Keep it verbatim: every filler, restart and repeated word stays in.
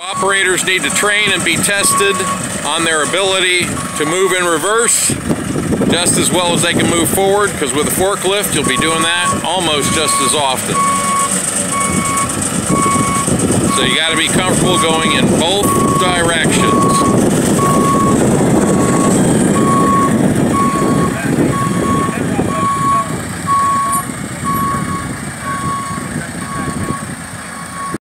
Operators need to train and be tested on their ability to move in reverse just as well as they can move forward, because with a forklift you'll be doing that almost just as often. So you got to be comfortable going in both directions.